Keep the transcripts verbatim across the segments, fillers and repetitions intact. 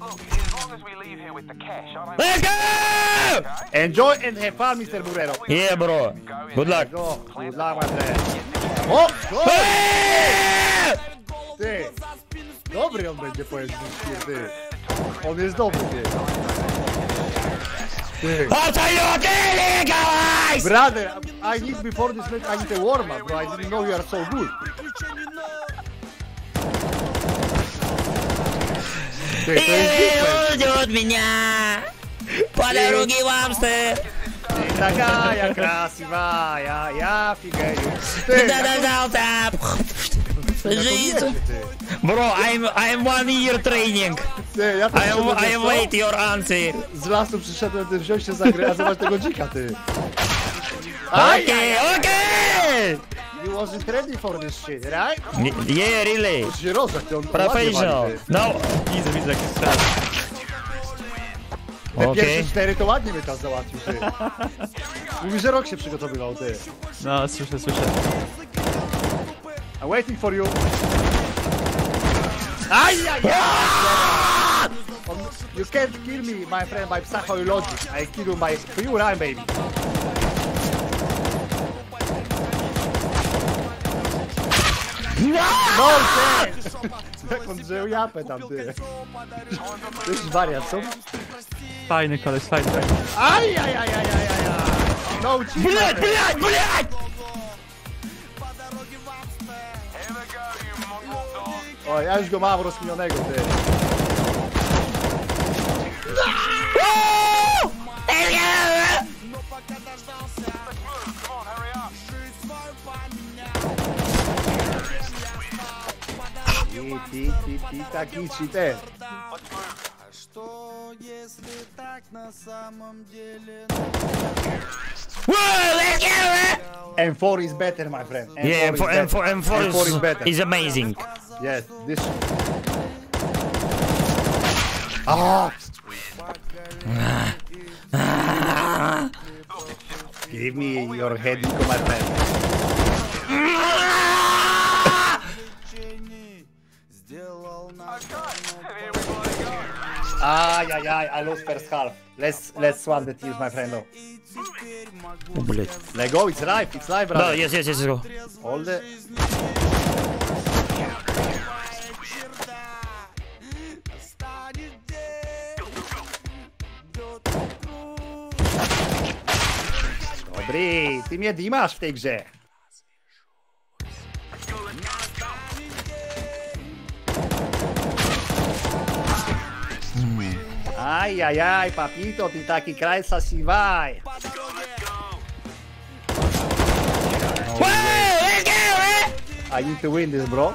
Look, as long as we leave here with the cash, I don't... Let's go! Okay? Enjoy and have fun, Mister Burrero. Yeah, bro. Good luck. Go. Good luck, my friend. Oh, go! Ty, dobry on będzie pojedynie, ty. On jest dobry, ty. Ty. Brother, I need before this match, I need a warm-up, bro. I didn't know you are so good. Ты, ты, ты, ты. Уйдет меня по дороге в Амсте. Ты такая красивая, я фигаю. Да-да-да-да. Жизнь. Bro, I'm, I'm one year training. Ty, ja I, am, I wait your answer. Z lasu przyszedłem, ty wziąłeś się za grę, a zobacz tego dzika, ty. Okej, okej. Okay, okay. You wasn't ready for this shit, right? Yeah, really. Professional. No. Widzę, widzę, jaki strach. Te pierwsze cztery to ładnie by tam załatwił, ty. Mówi, że rok się przygotowywał, ty. No, słyszę, słyszę. I'm waiting for you. Ajajaj! You can't kill me, my friend, by psychologic. I kill you by pure eye, baby. No, ty! Jak on żył japę tam, ty. To jest wariat, co? Fajny koleś, fajny. Ajajajajajajaj! No, ci... Bled, bled, bled! O, ja już go mam rozkminionego, ty. Ти, ти, ти, таки, чите. Что, если так на самом деле... эм four is better, my friend. эм four yeah, M four, is M four, M four, M four is better. Is amazing. Yes, this... Oh. Give me your head, Nico, my friend. Ай, ай, ай, I lost first half. Let's let's swap the teams, my friend. No. Oh, блядь. Let go, it's live, it's live, brother. No, yes, yes, yes, go. All the. Dobry, ty mnie dymasz w tej grze. Aj, aj, aj, papito, ty taki krajca siwaj. I need to win this, bro.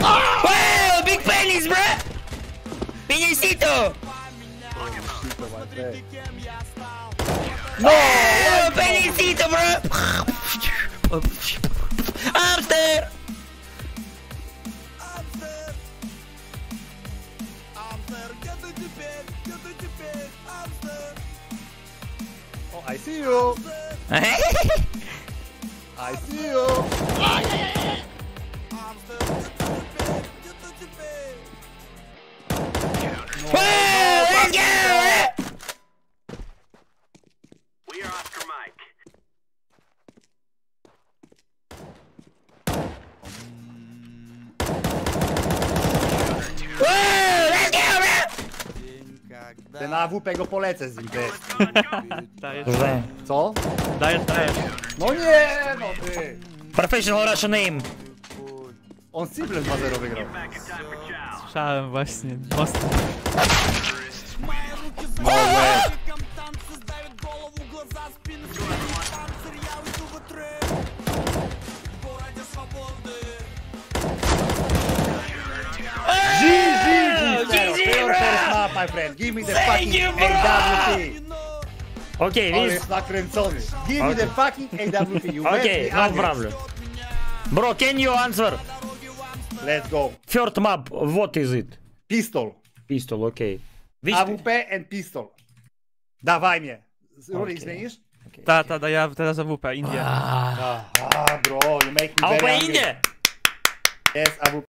Oh, wow, big penis, bro. Penisito. No, oh, penisito, bro. Hamster. Oh, I see you. I see you. No, let's go. We are after Mike. Ten A W P go polecę z nim, ty. Dajesz. Co? Dajesz, dajesz. No nie, no ty. Professional Russian name. On Ciblen dwa zero wygrał. Słyszałem właśnie. Mocno. No way. My friend, give me the fucking A W P. Okay, this is nakręcony. Give me the fucking A W P. You okay, no problem. Bro, can you answer? Let's go. Third map, what is it? Pistol. Pistol, okay. A W P and pistol. Dawaj mnie. Rury zmienisz? Ta, ta, ja teraz A W P, India. Ah, bro, you make me very angry. A W P India? Yes, Abu